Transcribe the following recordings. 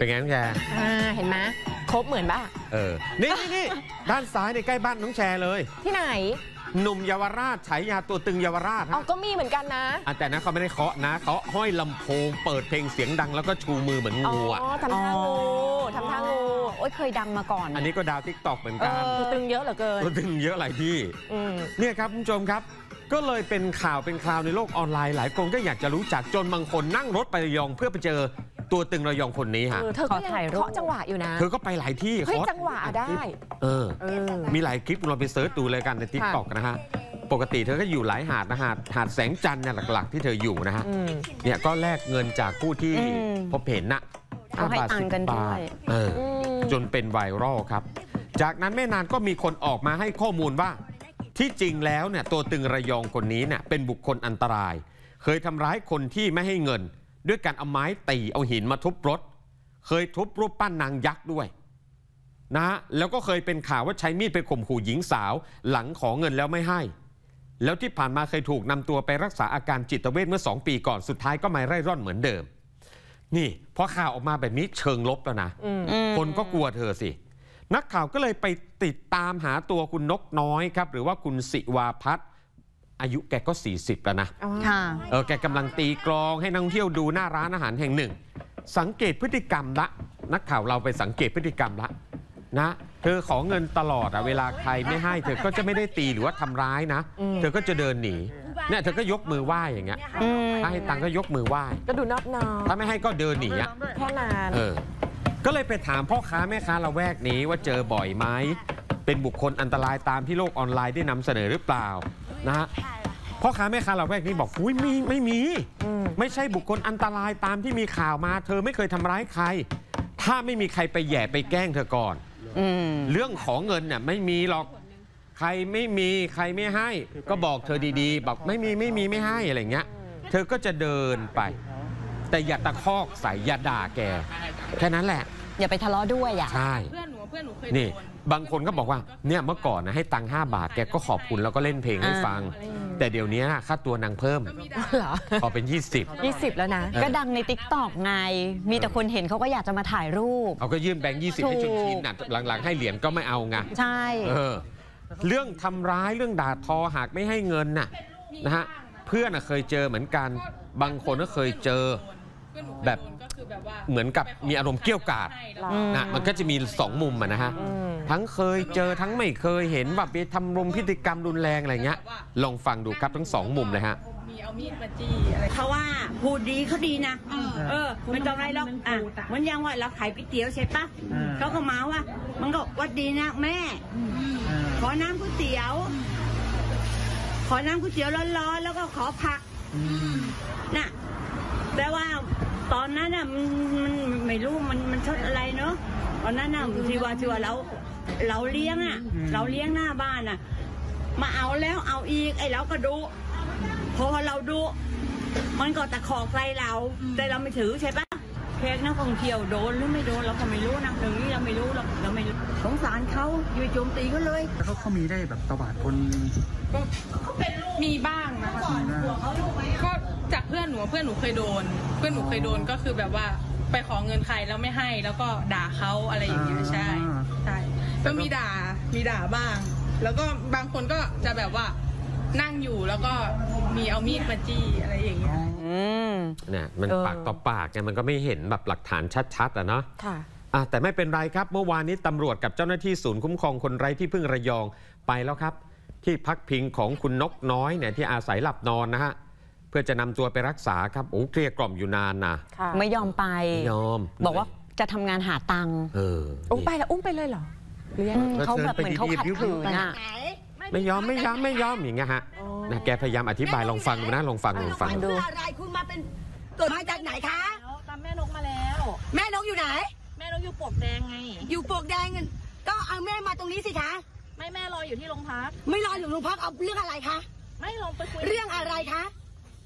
เป็นงั้นแชร์เห็นไหมครบเหมือนป่ะเออนี่ด้านซ้ายในใกล้บ้านน้องแชร์เลยที่ไหนหนุ่มเยาวราชฉายาตัวตึงเยาวราชอ๋อก็มีเหมือนกันนะแต่นะเขาไม่ได้เคาะนะเขาห้อยลำโพงเปิดเพลงเสียงดังแล้วก็ชูมือเหมือนงูอ่ะทำท่างูโอ๊ยเคยดังมาก่อนอันนี้ก็ดาวทิกตอกเหมือนกันตัวตึงเยอะเหลือเกินตัวตึงเยอะหลายที่เนี่ยครับคุณผู้ชมครับก็เลยเป็นข่าวเป็นคราวในโลกออนไลน์หลายคนก็อยากจะรู้จักจนบางคนนั่งรถไประยองเพื่อไปเจอตัวตึงระยองคนนี้ฮะเธอก็ถ่ายรูปจังหวะอยู่นะเธอก็ไปหลายที่เฮ้ยจังหวะได้มีหลายคลิปเราไปเซิร์ชดูเลยกันใน TikTok นะฮะปกติเธอก็อยู่หลายหาดนะหาดแสงจันทร์เนี่ยหลักๆที่เธออยู่นะฮะเนี่ยก็แลกเงินจากผู้ที่พบเห็นน่ะ5 บาท 10 บาทจนเป็นไวรัลครับจากนั้นไม่นานก็มีคนออกมาให้ข้อมูลว่าที่จริงแล้วเนี่ยตัวตึงระยองคนนี้เนี่ยเป็นบุคคลอันตรายเคยทำร้ายคนที่ไม่ให้เงินด้วยการเอาไม้ตีเอาหินมาทุบรถเคยทุบรูปปั้นนางยักษ์ด้วยนะแล้วก็เคยเป็นข่าวว่าใช้มีดไปข่มขู่หญิงสาวหลังขอเงินแล้วไม่ให้แล้วที่ผ่านมาเคยถูกนำตัวไปรักษาอาการจิตเวชเมื่อ2 ปีก่อนสุดท้ายก็มาไร่ร่อนเหมือนเดิมนี่พอข่าวออกมาแบบนี้เชิงลบแล้วนะคนก็กลัวเธอสินักข่าวก็เลยไปติดตามหาตัวคุณนกน้อยครับหรือว่าคุณสิวาพัฒน์อายุแกก็40แล้วนะแกกำลังตีกลองให้นักท่องเที่ยวดูหน้าร้านอาหารแห่งหนึ่งสังเกตพฤติกรรมละนักข่าวเราไปสังเกตพฤติกรรมละนะเธอขอเงินตลอดเวลาใครไม่ให้เธอก็จะไม่ได้ตีหรือว่าทำร้ายนะเธอก็จะเดินหนีเนี่ยเธอก็ยกมือไหว้อย่างเงี้ยถ้าให้ตังก็ยกมือไหว้ก็ดูนอบน้อมถ้าไม่ให้ก็เดินหนีอ่ะแค่นั้นก็เลยไปถามพ่อค้าแม่ค้าละแวกนี้ว่าเจอบ่อยไหมเป็นบุคคลอันตรายตามที่โลกออนไลน์ได้นำเสนอหรือเปล่านะฮะพ่อค้าแม่ค้าละแวกนี้บอกอุ้ยไม่มีไม่ใช่บุคคลอันตรายตามที่มีข่าวมาเธอไม่เคยทำร้ายใครถ้าไม่มีใครไปแย่ไปแกล้งเธอก่อนเรื่องของเงินเนี่ยไม่มีหรอกใครไม่มีใครไม่ให้ก็บอกเธอดีๆบอกไม่มีไม่ให้อะไรเงี้ยเธอก็จะเดินไปแต่อย่าตะคอกใส่อย่าด่าแกแค่นั้นแหละอย่าไปทะเลาะด้วยอ่ะใช่เพื่อนหนูเคยนี่บางคนก็บอกว่าเนี่ยเมื่อก่อนนะให้ตังค์5 บาทแกก็ขอบคุณแล้วก็เล่นเพลงให้ฟังแต่เดี๋ยวนี้ค่าตัวนางเพิ่มเหรอพอเป็น20แล้วนะก็ดังใน TikTok ไงมีแต่คนเห็นเขาก็อยากจะมาถ่ายรูปเขาก็ยื่นแบงค์20ให้จนชินน่ะหลังๆให้เหรียญก็ไม่เอาไงใช่เรื่องทำร้ายเรื่องด่าทอหากไม่ให้เงินน่ะนะฮะเพื่อนเคยเจอเหมือนกันบางคนก็เคยเจอแบบเหมือนกับมีอารมณ์เกรี้ยวกราดนะมันก็จะมี2มุมนะฮะทั้งเคยเจอทั้งไม่เคยเห็นแบบไปทำรมพฤติกรรมรุนแรงอะไรเงี้ยลองฟังดูครับทั้ง2มุมเลยฮะเพราะว่าพูดดีเขาดีนะมันจำไรหรอกมันยังว่าเราขายก๋วยเตี๋ยวใช่ปะเขาก็มาว่ามันก็วัดดีนะแม่ขอน้ำก๋วยเตี๋ยวร้อนๆแล้วก็ขอผักน่ะแต่ว่าตอนนั้นน่ะมันไม่รู้มันชดอะไรเนาะตอนนั้นน่ะที่ว่าเราเลี้ยงอ่ะเราเลี้ยงหน้าบ้านอ่ะมาเอาแล้วเอาอีกไอ้เราก็ดูพอเราดูมันก็ตะขอกไรเราแต่เราไม่ถือใช่ปะแขกนักท่องเที่ยวโดนหรือไม่โดนเราก็ไม่รู้นะถึงนี้เราไม่รู้เราไม่สงสารเขาอยู่โจมตีเขาเลยแล้วเขามีได้แบบตบาดคนก็เป็นลูกมีบ้างนะก็จากเพื่อนหนูเคยโดนก็คือแบบว่าไปขอเงินใครแล้วไม่ให้แล้วก็ด่าเขาอะไรอย่างเงี้ยใช่ก็มีด่าบ้างแล้วก็บางคนก็จะแบบว่านั่งอยู่แล้วก็มีเอามีดมาจี้อะไรอย่างเงี้ยเนี่ยมันปากต่อปากเนี่ยมันก็ไม่เห็นแบบหลักฐานชัดๆเนาะแต่ไม่เป็นไรครับเมื่อวานนี้ตำรวจกับเจ้าหน้าที่ศูนย์คุ้มครองคนไร้ที่พึ่งระยองไปแล้วครับที่พักพิงของคุณนกน้อยเนี่ยที่อาศัยหลับนอนนะฮะเพื่อจะนำตัวไปรักษาครับโอ้เกลี้ยกล่อมอยู่นานนะไม่ยอมไปบอกว่าจะทำงานหาตังค์อุ้มไปแล้วอุ้มไปเลยเหรอเขาแบบเหมือนเขาขัดขืนอะไม่ยอมอย่างเงี้ยฮะนะแกพยายามอธิบายลองฟังดูนะลองฟังดูอะไรคุณมาเป็นเกิดมาจากไหนคะตามแม่นกมาแล้วแม่นกอยู่ไหนแม่นกอยู่ปวกแดงไงอยู่ปวกแดงเงินก็เอาแม่มาตรงนี้สิคะไม่แม่รออยู่ที่โรงพักไม่รออยู่โรงพักเอาเรื่องอะไรคะไม่ลงไปคุยเรื่องอะไรคะ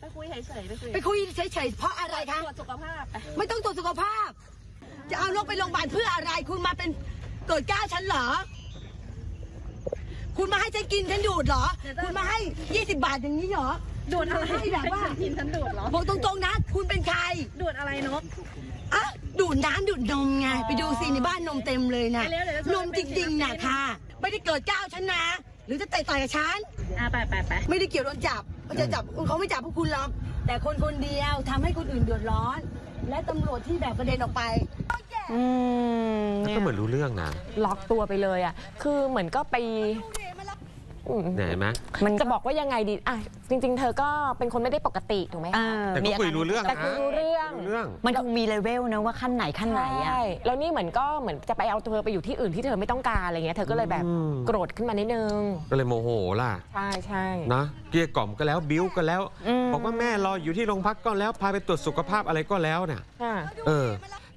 ไปคุยเฉยๆไปคุยเฉยเพราะอะไรคะตรวจสุขภาพไม่ต้องตรวจสุขภาพจะเอาลูกไปโรงพยาบาลเพื่ออะไรคุณมาเป็นเกิดก้าวฉันเหรอคุณมาให้ฉันกินฉันดูดเหรอคุณมาให้20 บาทอย่างนี้เหรอดูดอะไรแบบว่ากินฉันดูดเหรอบอกตรงๆนะคุณเป็นใครดูดอะไรนก อ้าวดูดน้ำดูดนมไงไปดูสิในบ้านนมเต็มเลยนะนมจริงๆนะค่ะไม่ได้เกิดเจ้าฉันนะหรือจะต่อยกับฉันไปไม่ได้เกี่ยวโดนจับเขาจะจับเขาไม่จับพวกคุณหรอกแต่คนคนเดียวทำให้คนอื่นเดือดร้อนและตำรวจที่แบบกระเด็นออกไปก็เหมือนรู้เรื่องนะล็อกตัวไปเลยอ่ะคือเหมือนก็ไปไหนไหมมันจะบอกว่ายังไงดีอ่ะจริงๆเธอก็เป็นคนไม่ได้ปกติถูกไหมแต่ก็คุยรู้เรื่องแต่คุยรู้เรื่องมันคงมีเลเวลนะว่าขั้นไหนขั้นไหนอ่ะแล้วนี่เหมือนจะไปเอาเธอไปอยู่ที่อื่นที่เธอไม่ต้องการอะไรเงี้ยเธอก็เลยแบบโกรธขึ้นมานิดนึงก็เลยโมโหล่ะใช่นะเกลี้ยกล่อมก็แล้วบิ้วก็แล้วบอกว่าแม่รออยู่ที่โรงพักก็แล้วพาไปตรวจสุขภาพอะไรก็แล้วเนี่ย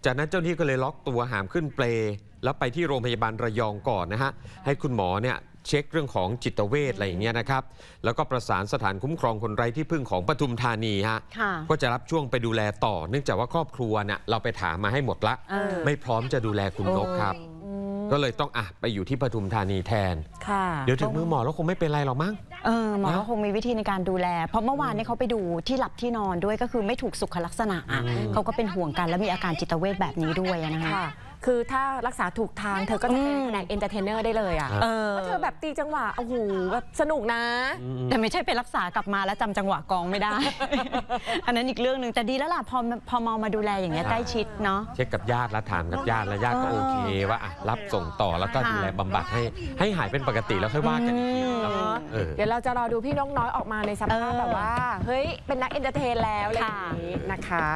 จากนั้นเจ้าหน้าที่ก็เลยล็อกตัวหามขึ้นเปลแล้วไปที่โรงพยาบาลระยองก่อนนะฮะให้คุณหมอเนี่ยเช็คเรื่องของจิตเวชอะไรอย่างเงี้ยนะครับแล้วก็ประสานสถานคุ้มครองคนไร้ที่พึ่งของปทุมธานีฮะก็จะรับช่วงไปดูแลต่อเนื่องจากว่าครอบครัวเนี่ยเราไปถามมาให้หมดละไม่พร้อมจะดูแลคุณนกครับก็เลยต้องไปอยู่ที่ปทุมธานีแทนเดี๋ยวถึงมือหมอแล้วคงไม่เป็นไรหรอกมั้งหมอคงมีวิธีในการดูแลเพราะเมื่อวานนี้เขาไปดูที่หลับที่นอนด้วยก็คือไม่ถูกสุขลักษณะเขาก็เป็นห่วงกันและมีอาการจิตเวชแบบนี้ด้วยนะคะคือถ้ารักษาถูกทางเธอก็จะเป็นแผนกเอนเตอร์เทนเนอร์ได้เลยอ่ะเพราะเธอแบบตีจังหวะโอ้โหแบบสนุกนะแต่ไม่ใช่ไปรักษากลับมาแล้วจำจังหวะกองไม่ได้อันนั้นอีกเรื่องหนึ่งแต่ดีแล้วล่ะพอมองมาดูแลอย่างเงี้ยใกล้ชิดเนาะเช็คกับญาติแล้วถามกับญาติแล้วญาติก็โอเคว่ารับส่งต่อแล้วก็ดูแลบำบัดให้หายเป็นปกติแล้วค่อยว่ากันอีกทีเดี๋ยวเราจะรอดูพี่นกน้อยออกมาในสภาพแบบว่าเฮ้ยเป็นนักเอนเตอร์เทนแล้วอะไรอย่างนี้นะคะ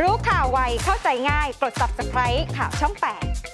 รู้ข่าวไวเข้าใจง่ายกด Subscribe ข่าวช่อง 8